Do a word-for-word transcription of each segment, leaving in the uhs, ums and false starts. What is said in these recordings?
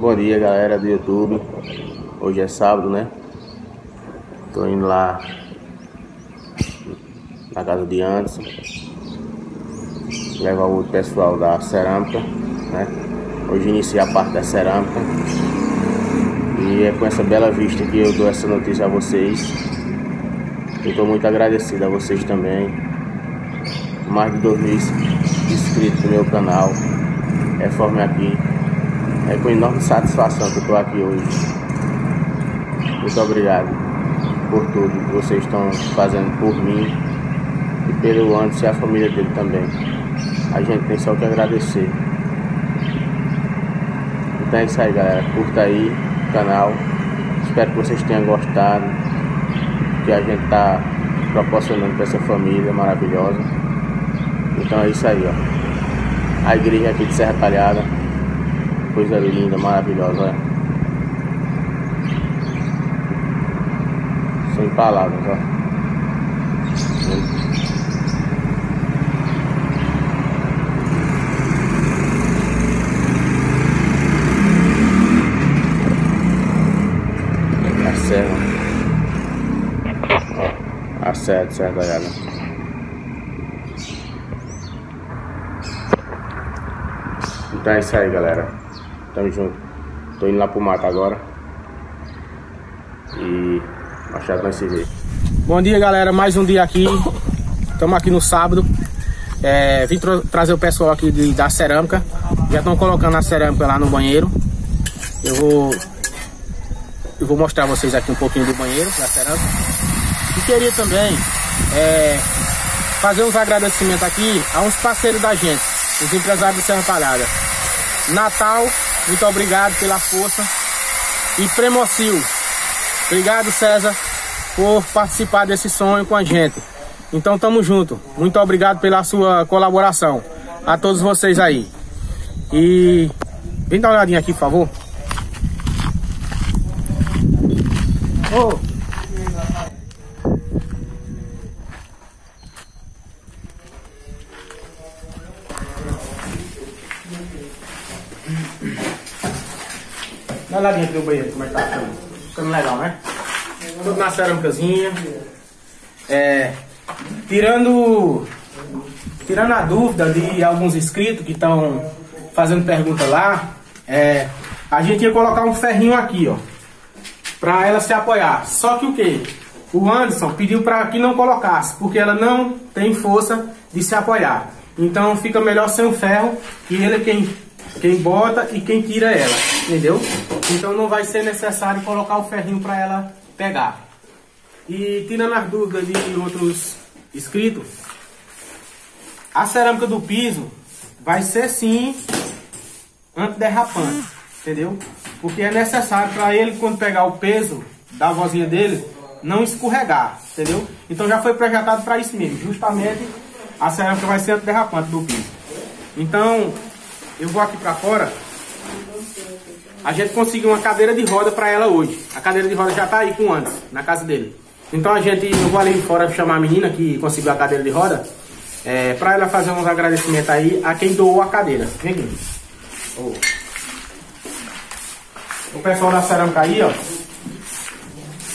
Bom dia, galera do YouTube. Hoje é sábado, né? Tô indo lá na casa de Anderson levar o pessoal da cerâmica, né? Hoje inicia a parte da cerâmica. E é com essa bela vista que eu dou essa notícia a vocês. Eu tô muito agradecido a vocês também. Mais de dois mil inscritos no meu canal Reforma Aqui. É com enorme satisfação que eu estou aqui hoje. Muito obrigado por tudo que vocês estão fazendo por mim e pelo Anderson e a família dele também. A gente tem só que agradecer. Então é isso aí, galera. Curta aí o canal. Espero que vocês tenham gostado do que a gente está proporcionando para essa família maravilhosa. Então é isso aí, ó. A igreja aqui de Serra Talhada. Coisa linda, maravilhosa, olha. Sem palavras, ó. A serra. Ó, a serra de Serra Talhada. Então é isso aí, galera. Tamo junto. Tô indo lá pro mato agora. E achado nós se vê. Bom dia, galera. Mais um dia aqui. Estamos aqui no sábado. É, vim tra trazer o pessoal aqui de, da cerâmica. Já estão colocando a cerâmica lá no banheiro. Eu vou... Eu vou mostrar vocês aqui um pouquinho do banheiro, da cerâmica. E queria também é, fazer uns agradecimentos aqui a uns parceiros da gente. Os empresários de Serra Talhada. Natal, muito obrigado pela força. E Premocil, obrigado, César, por participar desse sonho com a gente. Então, tamo junto. Muito obrigado pela sua colaboração. A todos vocês aí. E vem dar uma olhadinha aqui, por favor. Oh. Dá uma olhadinha aqui no banheiro, como é que tá ficando. Ficando legal, né? Tudo na cerâmicazinha. É, tirando, tirando a dúvida de alguns inscritos que estão fazendo pergunta lá, é, a gente ia colocar um ferrinho aqui, ó, pra ela se apoiar. Só que o quê? O Anderson pediu pra que não colocasse, porque ela não tem força de se apoiar. Então fica melhor sem o ferro, que ele é quem... Quem bota e quem tira ela, entendeu? Então não vai ser necessário colocar o ferrinho para ela pegar. E tirando as dúvidas de outros inscritos, a cerâmica do piso vai ser sim antiderrapante, entendeu? Porque é necessário para ele, quando pegar o peso da vozinha dele, não escorregar, entendeu? Então já foi projetado para isso mesmo. Justamente a cerâmica vai ser antiderrapante do piso. Então... eu vou aqui pra fora. A gente conseguiu uma cadeira de roda pra ela hoje. A cadeira de roda já tá aí com o Anderson, na casa dele. Então a gente, eu vou ali fora chamar a menina que conseguiu a cadeira de roda, é, pra ela fazer uns agradecimentos aí a quem doou a cadeira. Vem aqui. Oh. O pessoal da cerâmica aí, ó.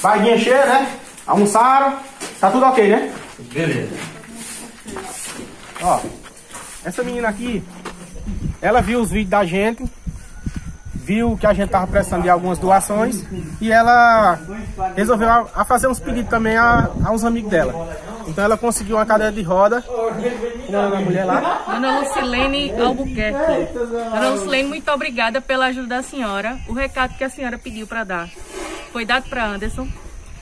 Barriguinha cheia, né? Almoçaram. Tá tudo ok, né? Beleza. Ó, essa menina aqui, ela viu os vídeos da gente, viu que a gente estava prestando de algumas doações e ela resolveu a, a fazer uns pedidos também a, a uns amigos dela. Então ela conseguiu uma cadeira de roda. Dona mulher lá. Dona Lucilene Albuquerque. Dona Lucilene, muito obrigada pela ajuda da senhora. O recado que a senhora pediu para dar foi dado para Anderson.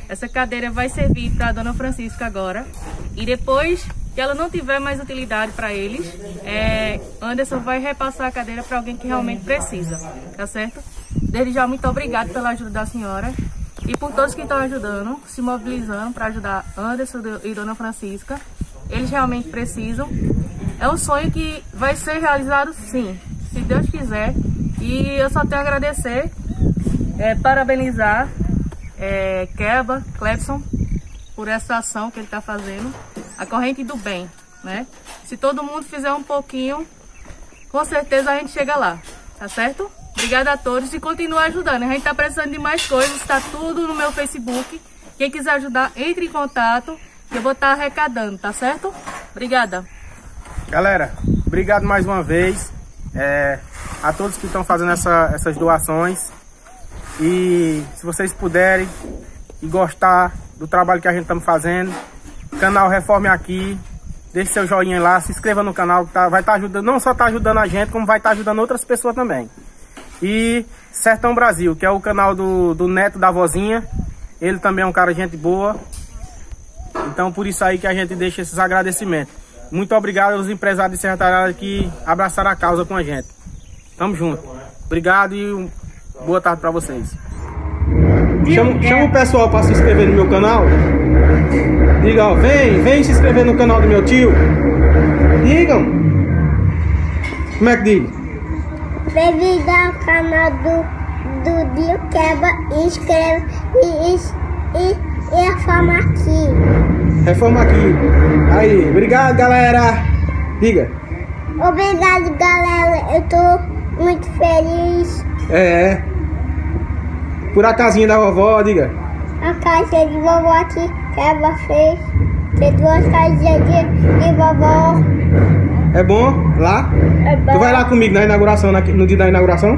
Essa cadeira vai servir para a Dona Francisca agora e depois... que ela não tiver mais utilidade para eles, é, Anderson vai repassar a cadeira para alguém que realmente precisa, tá certo? Desde já, muito obrigado pela ajuda da senhora e por todos que estão ajudando, se mobilizando para ajudar Anderson e Dona Francisca. Eles realmente precisam. É um sonho que vai ser realizado sim, se Deus quiser. E eu só tenho a agradecer, é, parabenizar é, Keba Clebson por essa ação que ele está fazendo. A corrente do bem, né? Se todo mundo fizer um pouquinho, com certeza a gente chega lá, tá certo? Obrigada a todos e continua ajudando. A gente está precisando de mais coisas, está tudo no meu Facebook. Quem quiser ajudar, entre em contato, que eu vou estar arrecadando, tá certo? Obrigada. Galera, obrigado mais uma vez é, a todos que estão fazendo essa, essas doações. E se vocês puderem e gostar do trabalho que a gente estamos fazendo, canal Reforma Aqui, deixe seu joinha lá, se inscreva no canal, tá, vai estar ajudando, não só está ajudando a gente, como vai estar ajudando outras pessoas também. E Sertão Brasil, que é o canal do, do neto da vozinha, ele também é um cara gente boa. Então por isso aí que a gente deixa esses agradecimentos. Muito obrigado aos empresários de Serra Talhada que abraçaram a causa com a gente. Tamo junto. Obrigado e boa tarde pra vocês. Chama, chama o pessoal para se inscrever no meu canal. Diga, ó, vem, vem se inscrever no canal do meu tio. Digam. Como é que digo? Bem-vindo ao canal do, do Dio Keba, inscreva e, e, e Reforma Aqui. Reforma Aqui. Aí, obrigado, galera. Diga. Obrigado, galera. Eu tô muito feliz. É. Por a casinha da vovó, diga. A casinha de vovó aqui, Keba fez. Tem duas casinhas de, de vovó. É bom? Lá? É bom. Tu vai lá comigo na inauguração, no dia da inauguração?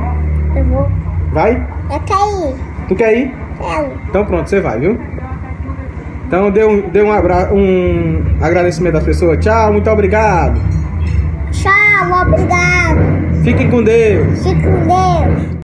Eu vou. Vai? Eu quero ir. Tu quer ir? Quero. Então pronto, você vai, viu? Então dê um, dê um, abra... um agradecimento das pessoas. Tchau, muito obrigado. Tchau, obrigado. Fiquem com Deus. Fiquem com Deus.